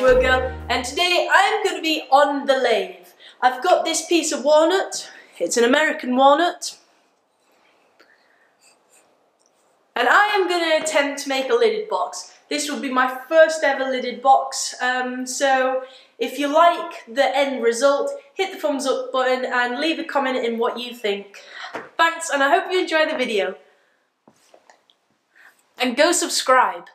Yorkshire girl, and today I'm going to be on the lathe. I've got this piece of walnut. It's an American walnut, and I am going to attempt to make a lidded box. This will be my first ever lidded box, so if you like the end result, hit the thumbs up button and leave a comment in what you think. Thanks, and I hope you enjoy the video. And go subscribe.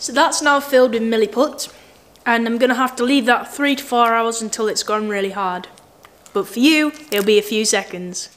So that's now filled with Milliput, and I'm going to have to leave that 3 to 4 hours until it's gone really hard. But for you, it'll be a few seconds.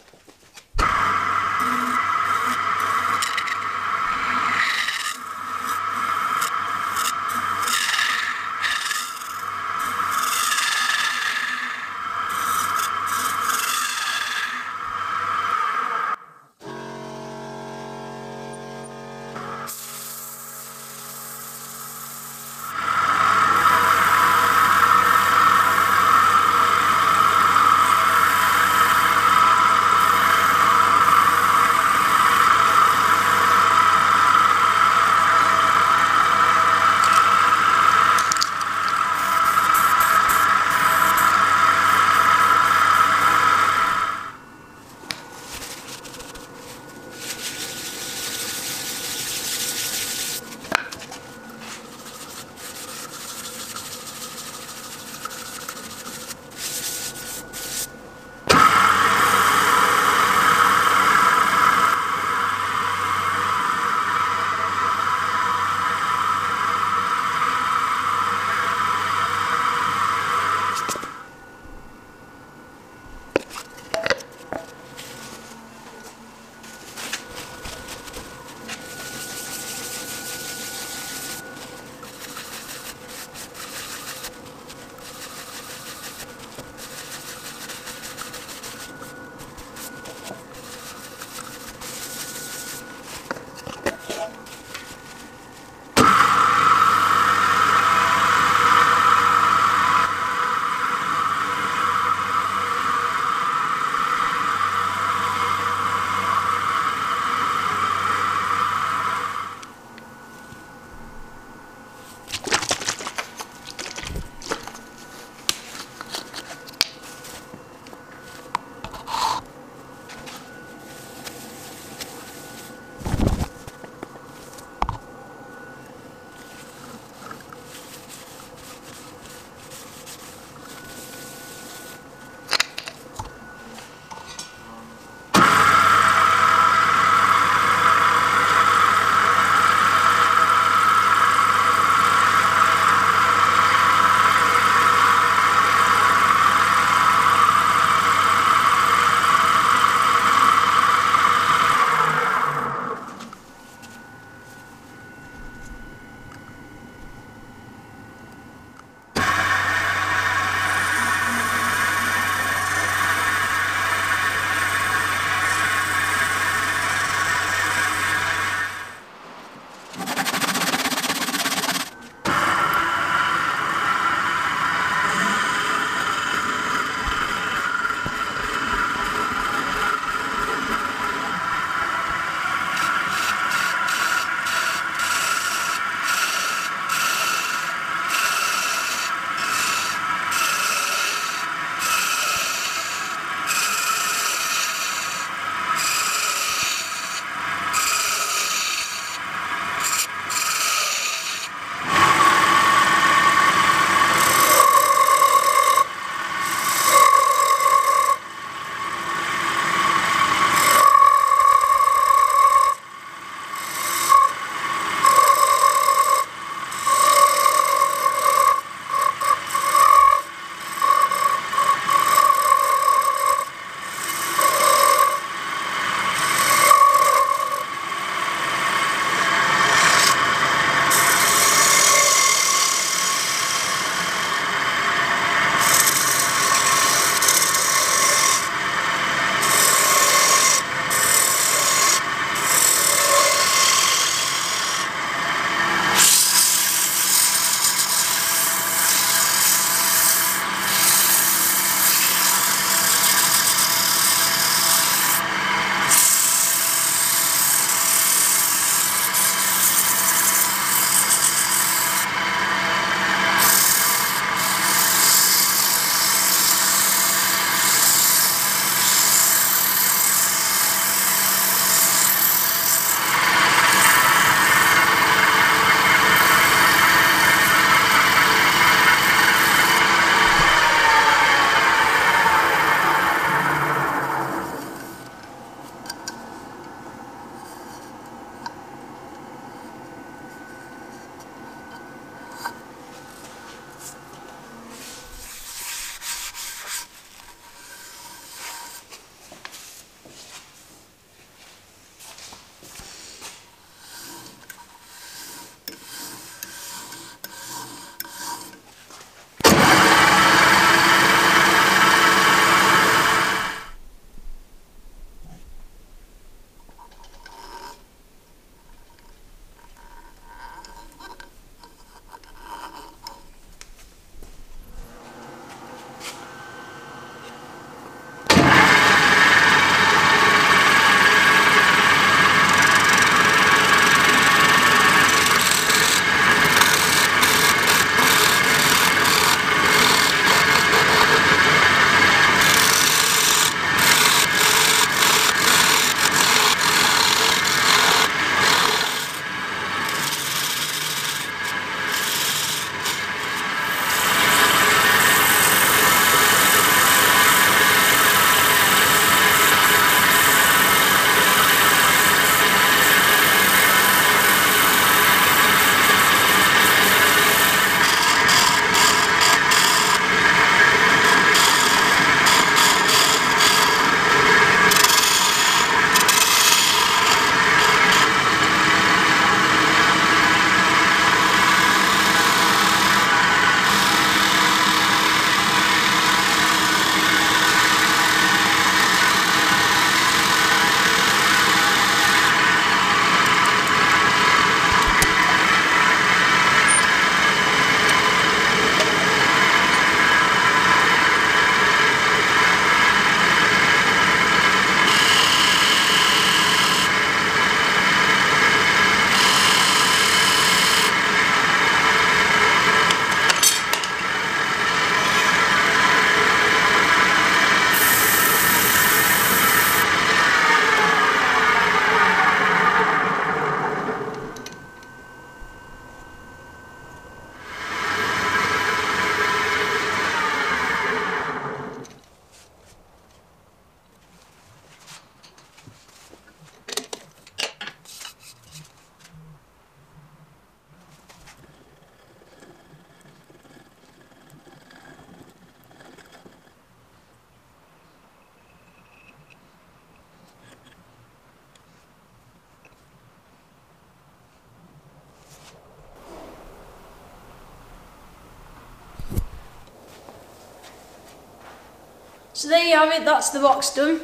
So there you have it, that's the box done.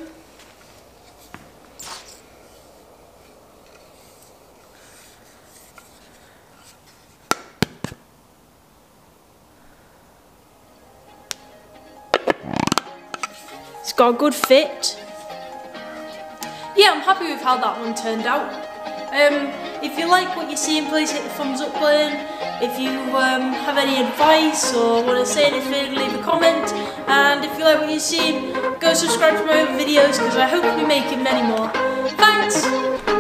It's got a good fit. Yeah, I'm happy with how that one turned out. If you like what you're seeing, please hit the thumbs up button. If you have any advice or want to say anything, leave a comment. And if you like what you've seen, go subscribe to my other videos because I hope we're making many more. Thanks!